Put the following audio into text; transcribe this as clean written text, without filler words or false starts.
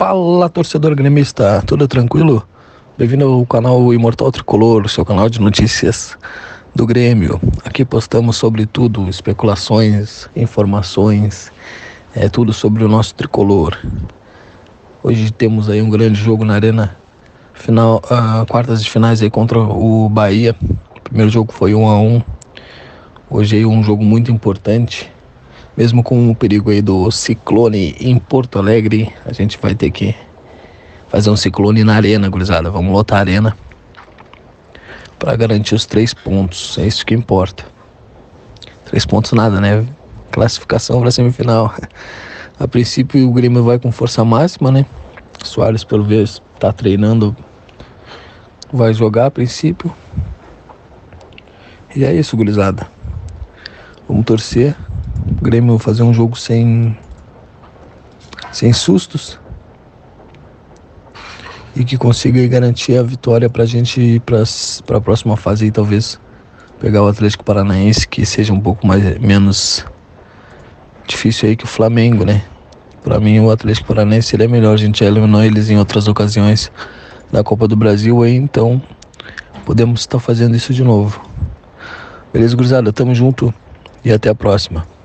Fala, torcedor gremista, tudo tranquilo? Bem-vindo ao canal Imortal Tricolor, seu canal de notícias do Grêmio. Aqui postamos sobre tudo, especulações, informações, tudo sobre o nosso tricolor. Hoje temos aí um grande jogo na Arena, quartas de finais aí contra o Bahia. O primeiro jogo foi 1-1. Hoje aí um jogo muito importante. Mesmo com o perigo aí do ciclone em Porto Alegre, a gente vai ter que fazer um ciclone na arena, gurizada. Vamos lotar a arena para garantir os 3 pontos. É isso que importa. 3 pontos nada, né? Classificação para semifinal. A princípio o Grêmio vai com força máxima, né? Suárez, pelo visto, está treinando, vai jogar a princípio. E é isso, gurizada. Vamos torcer. O Grêmio fazer um jogo sem sustos e que consiga garantir a vitória pra gente ir pra próxima fase e talvez pegar o Atlético Paranaense, que seja um pouco menos difícil aí que o Flamengo, né? Pra mim o Atlético Paranaense ele é melhor, a gente já eliminou eles em outras ocasiões da Copa do Brasil aí, então podemos estar fazendo isso de novo. Beleza, gurizada? Tamo junto e até a próxima.